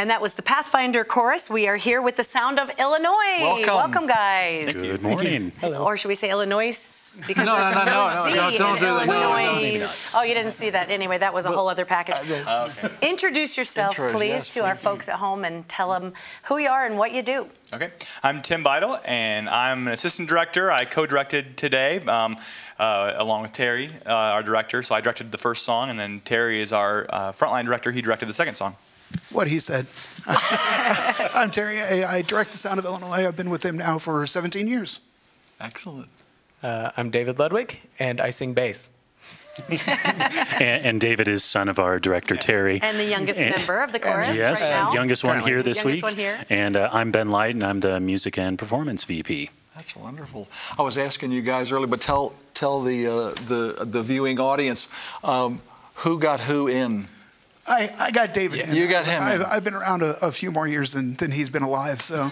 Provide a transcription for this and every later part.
And that was the Pathfinder Chorus. We are here with the Sound of Illinois. Welcome. Welcome, guys. Good morning. Hello. Or should we say Illinois? Because no, don't do that. No. Oh, you didn't see that. Anyway, that was a whole other package. Okay. Introduce yourself, please, to our folks at home and tell them who you are and what you do. Okay. I'm Tim Beidel, and I'm an assistant director. I co-directed today along with Terry, our director. So I directed the first song, and then Terry is our frontline director. He directed the second song. What he said. I'm Terry. I direct the Sound of Illinois. I've been with him now for 17 years. Excellent. I'm David Ludwig, and I sing bass. and David is son of our director, Terry. And the youngest member of the chorus right now. Yes, youngest one here this week. One here. And I'm Ben Lighten. I'm the music and performance VP. That's wonderful. I was asking you guys earlier, but tell the viewing audience who got who in. I got David in. You got him. I've been around a few more years than he's been alive. So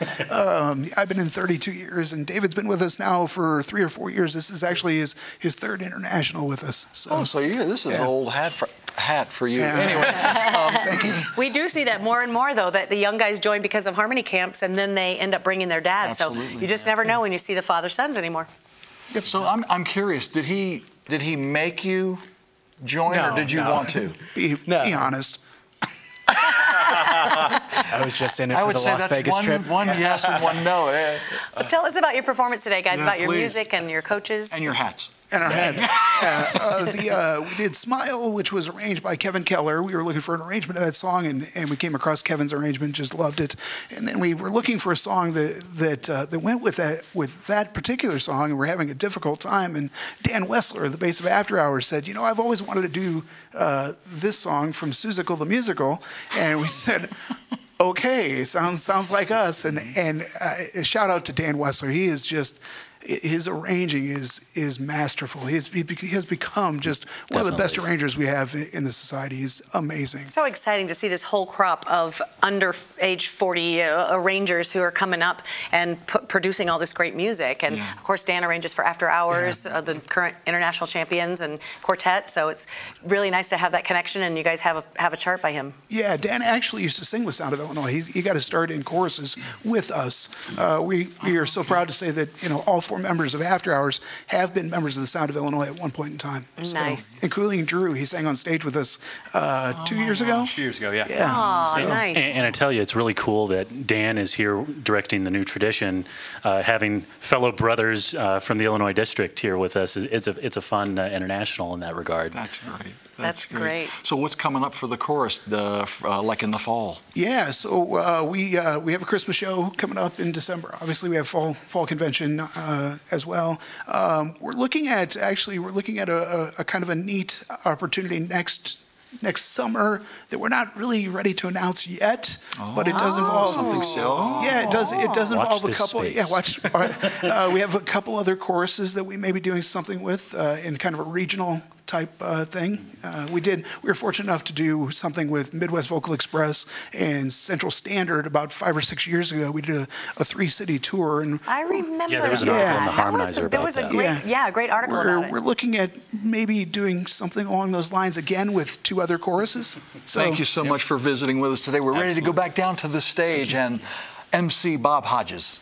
I've been in 32 years, and David's been with us now for 3 or 4 years. This is actually his third international with us. So. Oh, so this is old hat for you. Yeah. Anyway, thank you. We do see that more and more, though, that the young guys join because of harmony camps, and then they end up bringing their dad. Absolutely. So you just never know when you see the father-sons anymore. Yep. So I'm curious. Did he make you? Join or did you want to? Be honest. I was just in it for the Las Vegas trip. One yes and one no. Tell us about your performance today, guys, about your music and your coaches. And your hats. And our heads. We did Smile, which was arranged by Kevin Keller. We were looking for an arrangement of that song, and we came across Kevin's arrangement, just loved it. And then we were looking for a song that went with that particular song, and we're having a difficult time. And Dan Wessler, the bass of After Hours, said, you know, I've always wanted to do this song from Seussical the Musical. And we said, okay, sounds like us. And shout out to Dan Wessler. He is just... His arranging is masterful. He has become just one of the best arrangers we have in the society. He's amazing. So exciting to see this whole crop of under age 40 arrangers who are coming up and producing all this great music. And of course, Dan arranges for After Hours, the current international champions and quartet. So it's really nice to have that connection. And you guys have a chart by him. Yeah, Dan actually used to sing with Sound of Illinois. He got his start in choruses with us. We are so proud to say that all four members of After Hours have been members of the Sound of Illinois at one point in time. Nice. So, including Drew. He sang on stage with us 2 years ago. 2 years ago, yeah. Oh, so, nice. And I tell you, it's really cool that Dan is here directing the new tradition. Having fellow brothers from the Illinois district here with us, it's a fun international in that regard. That's right. That's great. So what's coming up for the chorus, like in the fall? Yeah, so we have a Christmas show coming up in December. Obviously, we have fall convention as well. We're looking at a kind of a neat opportunity next summer that we're not really ready to announce yet, but it does involve something. Yeah, it does involve a couple. Space. Yeah, watch. We have a couple other choruses that we may be doing something with in kind of a regional type thing. We were fortunate enough to do something with Midwest Vocal Express and Central Standard about 5 or 6 years ago. We did a three-city tour, and I remember. Yeah, there was an article on the Harmonizer. There was a great article about it. We're looking at maybe doing something along those lines again with 2 other choruses. So, thank you so much for visiting with us today. We're ready to go back down to the stage and MC Bob Hodges.